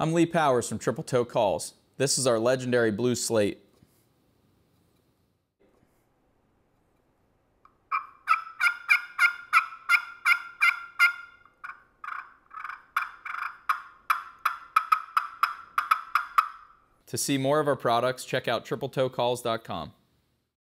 I'm Lee Powers from Triple Toe Calls. This is our legendary blue slate. To see more of our products, check out tripletoecalls.com.